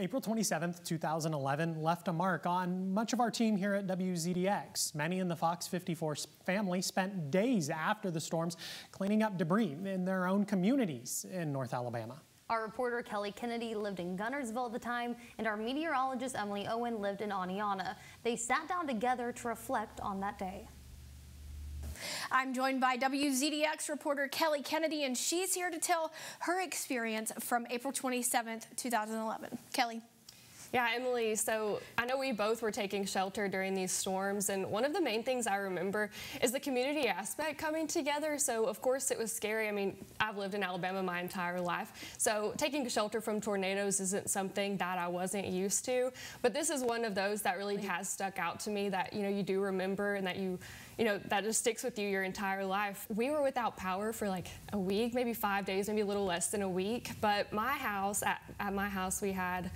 April 27th, 2011 left a mark on much of our team here at WZDX. Many in the Fox 54 family spent days after the storms cleaning up debris in their own communities in North Alabama. Our reporter Kelly Kennedy lived in Guntersville at the time, and our meteorologist Emily Owen lived in Oneonta. They sat down together to reflect on that day. I'm joined by WZDX reporter Kelly Kennedy, and she's here to tell her experience from April 27th, 2011. Kelly. Yeah, Emily, so I know we both were taking shelter during these storms, and one of the main things I remember is the community aspect coming together. So, of course, it was scary. I mean, I've lived in Alabama my entire life, so taking shelter from tornadoes isn't something that I wasn't used to. But this is one of those that really has stuck out to me that, you know, you do remember and that you know, that just sticks with you your entire life. We were without power for like a week, maybe 5 days, maybe a little less than a week. But my house, at my house, we had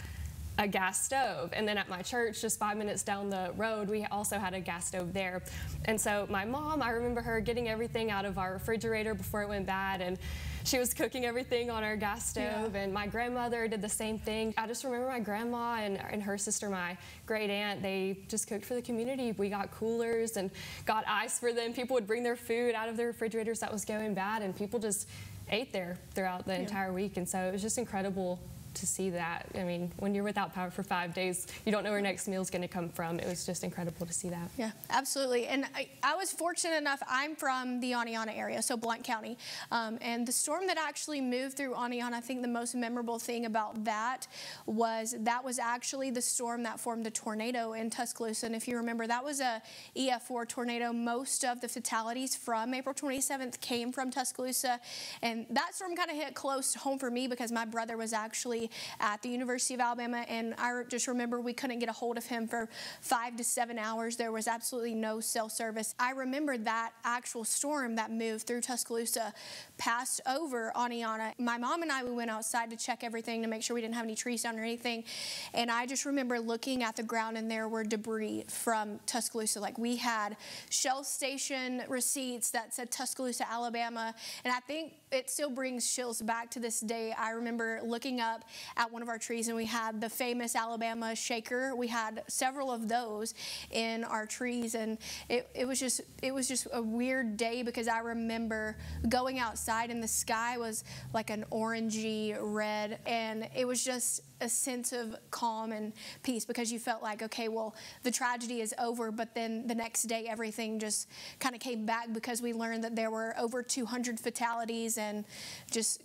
a gas stove, and then at my church just 5 minutes down the road we also had a gas stove there. And so my mom, I remember her getting everything out of our refrigerator before it went bad, and she was cooking everything on our gas stove. Yeah. And my grandmother did the same thing. I just remember my grandma and her sister, my great aunt, they just cooked for the community. We got coolers and got ice for them. People would bring their food out of their refrigerators that was going bad, and people just ate there throughout the entire week. And so it was just incredible to see that. I mean, when you're without power for 5 days, you don't know where next meal is going to come from. It was just incredible to see that. Yeah, absolutely. And I was fortunate enough, I'm from the Oneonta area, so Blount County. And the storm that actually moved through Oneonta, I think the most memorable thing about that was actually the storm that formed a tornado in Tuscaloosa. And if you remember, that was a EF4 tornado. Most of the fatalities from April 27th came from Tuscaloosa. And that storm kind of hit close to home for me because my brother was actually at the University of Alabama, and I just remember we couldn't get a hold of him for 5 to 7 hours. There was absolutely no cell service. I remember that actual storm that moved through Tuscaloosa passed over Oneonta. My mom and I, we went outside to check everything to make sure we didn't have any trees down or anything, and I just remember looking at the ground, and there were debris from Tuscaloosa. Like, we had Shell station receipts that said Tuscaloosa, Alabama, and I think it still brings chills back to this day. I remember looking up at one of our trees, and we had the famous Alabama shaker. We had several of those in our trees, and it was just a weird day because I remember going outside and the sky was like an orangey red, and it was just a sense of calm and peace because you felt like, okay, well, the tragedy is over. But then the next day everything just kind of came back because we learned that there were over 200 fatalities and just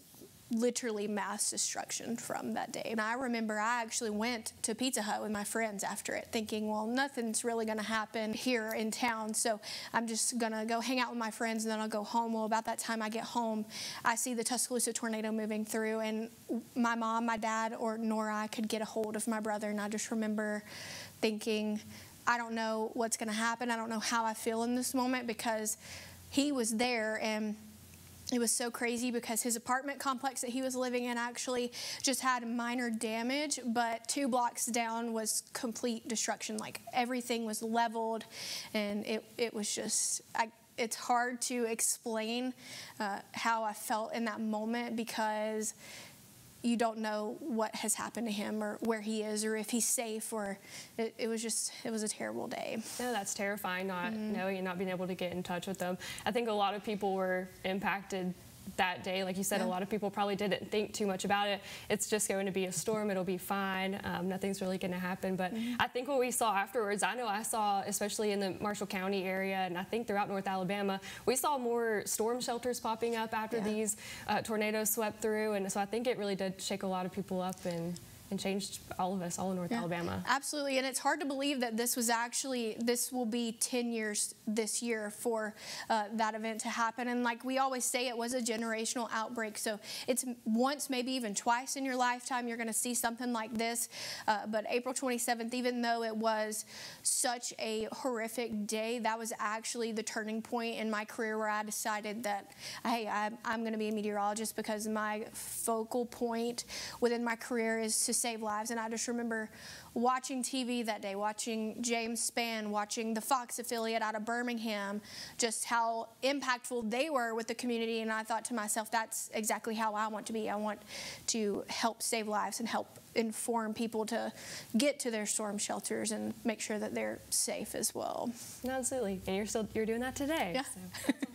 literally mass destruction from that day. And I remember I actually went to Pizza Hut with my friends after it, thinking, well, nothing's really going to happen here in town, so I'm just going to go hang out with my friends and then I'll go home. Well, about that time I get home, I see the Tuscaloosa tornado moving through, and my mom, my dad, or nor I could get a hold of my brother, and I just remember thinking, I don't know what's going to happen. I don't know how I feel in this moment because he was there, and it was so crazy because his apartment complex that he was living in actually just had minor damage, but 2 blocks down was complete destruction. Like, everything was leveled, and it was just, it's hard to explain how I felt in that moment because you don't know what has happened to him or where he is or if he's safe, or it was a terrible day. No, that's terrifying, not knowing and not being able to get in touch with them. I think a lot of people were impacted that day. Like you said, yeah, a lot of people probably didn't think too much about it. It's just going to be a storm. It'll be fine. Nothing's really going to happen. But I think what we saw afterwards, I know I saw, especially in the Marshall County area, and I think throughout North Alabama, we saw more storm shelters popping up after these tornadoes swept through. And so I think it really did shake a lot of people up and changed all of us, all in North Alabama. Absolutely, and it's hard to believe that this was actually, this will be 10 years this year for that event to happen. And like we always say, it was a generational outbreak. So it's once, maybe even twice in your lifetime, you're gonna see something like this. But April 27th, even though it was such a horrific day, that was actually the turning point in my career where I decided that, hey, I'm gonna be a meteorologist because my focal point within my career is to save lives. And I just remember watching TV that day, watching James Spann, watching the Fox affiliate out of Birmingham, just how impactful they were with the community. And I thought to myself, that's exactly how I want to be. I want to help save lives and help inform people to get to their storm shelters and make sure that they're safe as well. Absolutely. And you're doing that today. Yeah. So.